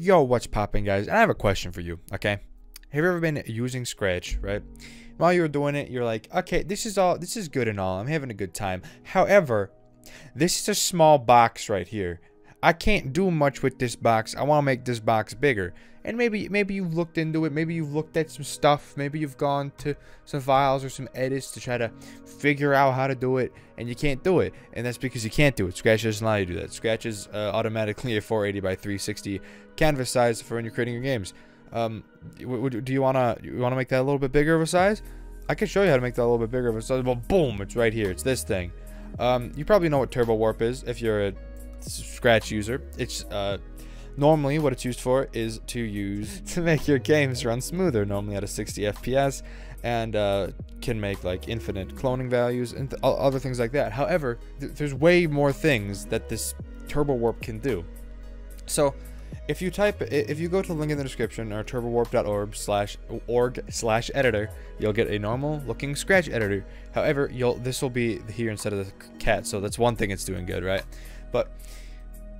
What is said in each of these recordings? Yo, what's poppin', guys? And I have a question for you, okay? Have you ever been using Scratch, right? While you're doing it, you're like, okay, this is good and all. I'm having a good time. However, this is a small box right here. I can't do much with this box. I want to make this box bigger. And maybe you've looked into it. Maybe you've looked at some stuff. Maybe you've gone to some files or some edits to try to figure out how to do it, and you can't do it. And that's because you can't do it. Scratch doesn't allow you to do that. Scratch is automatically a 480 by 360 canvas size for when you're creating your games. Do you wanna make that a little bit bigger of a size? I can show you how to make that a little bit bigger of a size. Well, boom, it's right here. It's this thing. You probably know what Turbo Warp is if you're a Scratch user. It's normally what it's used for is to make your games run smoother, normally at a 60 FPS, and can make like infinite cloning values and other things like that. However, there's way more things that this Turbo Warp can do. So if you go to the link in the description or turbowarp.org/editor, you'll get a normal looking Scratch editor. However, this will be here instead of the cat, so that's one thing it's doing good, right? But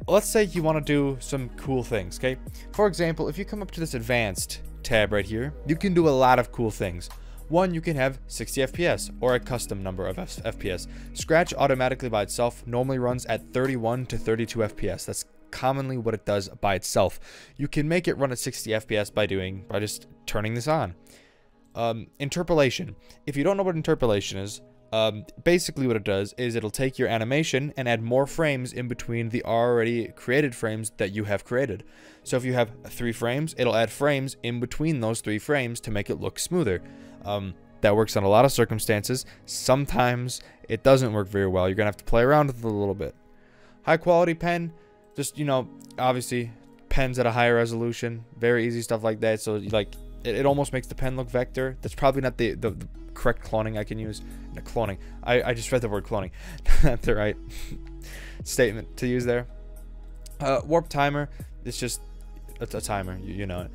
let's say you want to do some cool things, okay? For example, if you come up to this advanced tab right here, you can do a lot of cool things. One, you can have 60 FPS or a custom number of FPS. Scratch automatically by itself normally runs at 31 to 32 FPS. That's commonly what it does by itself. You can make it run at 60 FPS by just turning this on. Interpolation. If you don't know what interpolation is, basically what it does is it'll take your animation and add more frames in between the already created frames that you have created. So if you have 3 frames, it'll add frames in between those 3 frames to make it look smoother. That works on a lot of circumstances. Sometimes it doesn't work very well. You're gonna have to play around with it a little bit. High quality pen, just, you know, obviously pens at a higher resolution, very easy stuff like that. So like it almost makes the pen look vector. That's probably not the correct cloning I can use. No, cloning. I just read the word cloning. Not the right statement to use there. Warp timer. It's just a timer. You know it.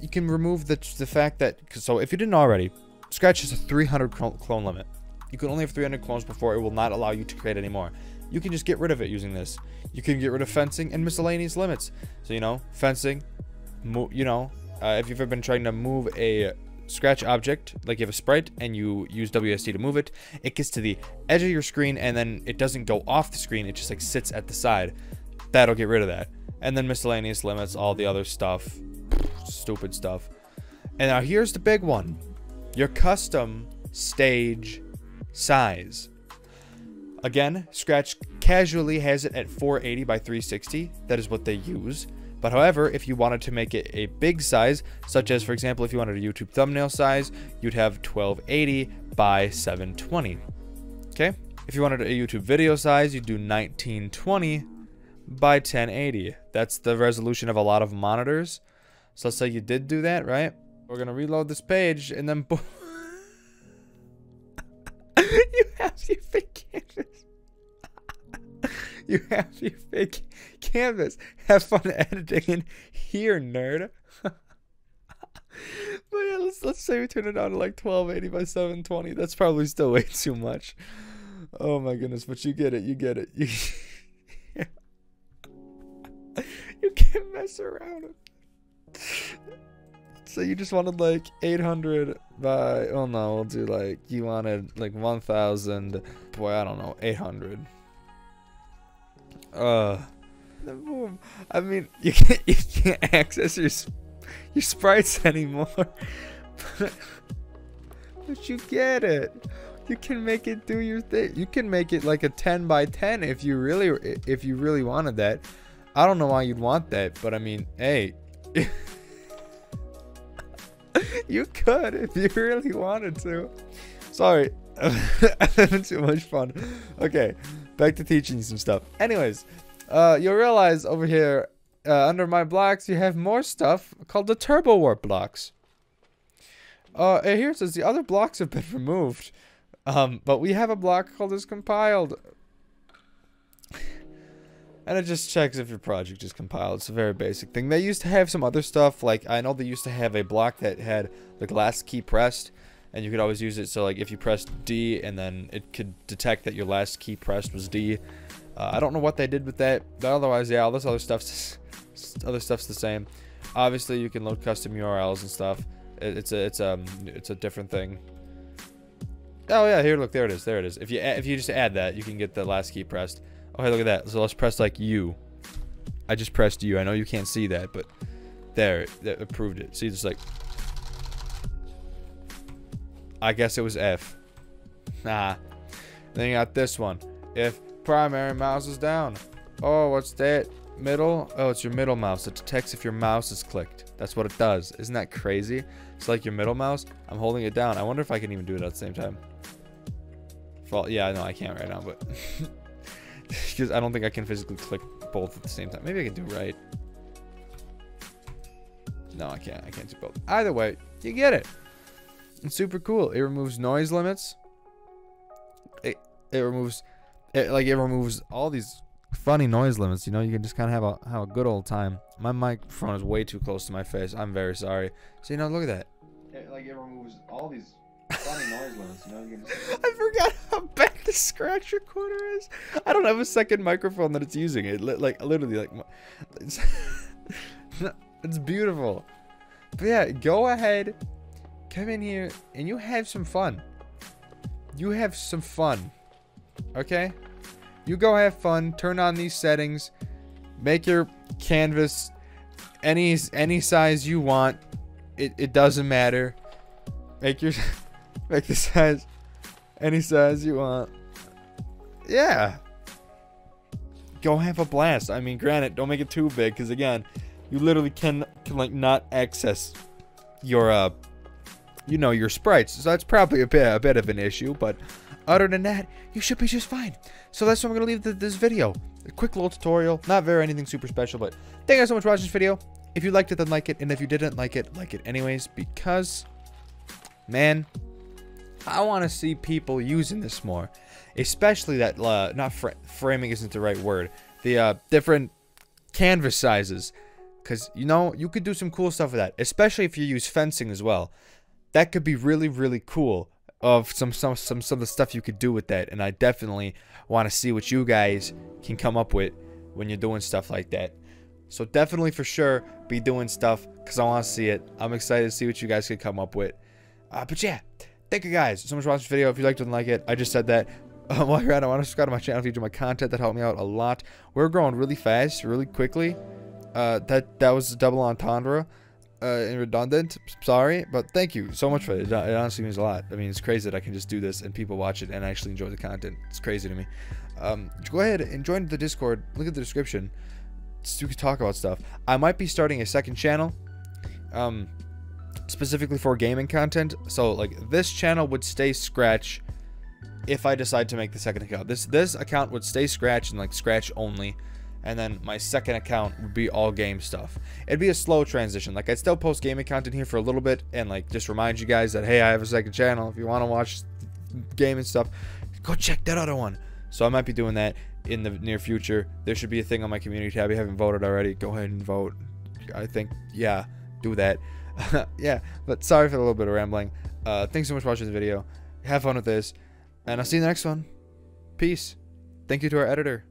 You can remove the fact that, so if you didn't already, Scratch has a 300 clone limit. You can only have 300 clones before it will not allow you to create any more. You can just get rid of it using this. You can get rid of fencing and miscellaneous limits. So, you know, fencing. If you've ever been trying to move a Scratch object, like you have a sprite and you use WSD to move it, it gets to the edge of your screen and then it doesn't go off the screen, it just like sits at the side. That'll get rid of that. And then miscellaneous limits, all the other stuff, stupid stuff. And now here's the big one, your custom stage size. Again, Scratch casually has it at 480 by 360, that is what they use. But however, if you wanted to make it a big size, such as, for example, if you wanted a YouTube thumbnail size, you'd have 1280 by 720. Okay? If you wanted a YouTube video size, you'd do 1920 by 1080. That's the resolution of a lot of monitors. So let's say you did do that, right? We're going to reload this page and then boom. You have your big canvas. You have your big canvas. Have fun editing in here, nerd. But yeah, let's say we turn it down to like 1280 by 720. That's probably still way too much. Oh my goodness, but you get it. You get it. Yeah. You can't mess around. So you just wanted like 800 by, oh no, we'll do like, you wanted like 1000, boy, I don't know, 800. Boom. I mean, you can't access your sprites anymore. But you get it. You can make it do your thing. You can make it like a 10 by 10 if you really wanted that. I don't know why you'd want that, but I mean, hey. You could if you really wanted to. Sorry. I'm having too much fun. Okay. Back to teaching you some stuff. Anyways, you'll realize over here, under my blocks, you have more stuff called the Turbo Warp blocks. And here it says the other blocks have been removed, but we have a block called is compiled. And it just checks if your project is compiled. It's a very basic thing. They used to have some other stuff, like I know they used to have a block that had the last key pressed. And you could always use it, so like if you pressed D and then it could detect that your last key pressed was D. I don't know what they did with that, but otherwise, yeah, all this other stuff's other stuff's the same. Obviously, you can load custom URLs and stuff. It's a different thing. Oh yeah, here, look, there it is, there it is. If you just add that, you can get the last key pressed. Oh, hey, look at that. So let's press like U. I just pressed U. I know you can't see that, but there, that approved it. See, just like, I guess it was F. Nah. Then you got this one. If primary mouse is down. Oh, what's that? Middle? Oh, it's your middle mouse. It detects if your mouse is clicked. That's what it does. Isn't that crazy? It's like your middle mouse. I'm holding it down. I wonder if I can even do it at the same time. Well, yeah, no, I can't right now, but because I don't think I can physically click both at the same time. Maybe I can do right. No, I can't. I can't do both. Either way, you get it. It's super cool. It removes noise limits. It removes all these funny noise limits. You know, you can just kind of have a good old time. My microphone is way too close to my face. I'm very sorry. So, you know, look at that. It removes all these funny noise limits. You know, you can just... I forgot how bad the Scratch recorder is. I don't have a second microphone that it's using. It it's beautiful. But yeah, go ahead, come in here, and you have some fun. You have some fun. Okay, you go have fun. Turn on these settings. Make your canvas any size you want. It doesn't matter. Make the size any size you want. Yeah. Go have a blast. I mean, granted, don't make it too big, because again, you literally can like not access your you know, your sprites. So that's probably a bit of an issue, but other than that, you should be just fine. So that's where I'm going to leave this video. A quick little tutorial. Not very anything super special, but thank you guys so much for watching this video. If you liked it, then like it. And if you didn't like it anyways. Because, man, I want to see people using this more. Especially that, not framing isn't the right word. The different canvas sizes. Because, you know, you could do some cool stuff with that. Especially if you use fencing as well. That could be really, really cool. Of some of the stuff you could do with that, and I definitely want to see what you guys can come up with when you're doing stuff like that. So definitely for sure be doing stuff, because I want to see it. I'm excited to see what you guys can come up with. But yeah, thank you guys so much for watching this video. If you liked it, like it. I just said that. While you're at it, I want to subscribe to my channel if you do my content. That helped me out a lot. We're growing really fast, really quickly. That was a double entendre. And redundant, sorry, but thank you so much for it. It honestly means a lot. I mean, it's crazy that I can just do this and people watch it and actually enjoy the content. It's crazy to me. Go ahead and join the Discord. Look at the description. You can talk about stuff. I might be starting a second channel, specifically for gaming content. So like this channel would stay Scratch if I decide to make the second account. This account would stay Scratch and like Scratch only. And then my second account would be all game stuff. It'd be a slow transition. Like, I'd still post gaming content here for a little bit and, like, just remind you guys that, hey, I have a second channel. If you want to watch gaming stuff, go check that other one. So I might be doing that in the near future. There should be a thing on my community tab. If you haven't voted already, go ahead and vote. I think, yeah, do that. Yeah, but sorry for a little bit of rambling. Thanks so much for watching the video. Have fun with this. And I'll see you in the next one. Peace. Thank you to our editor.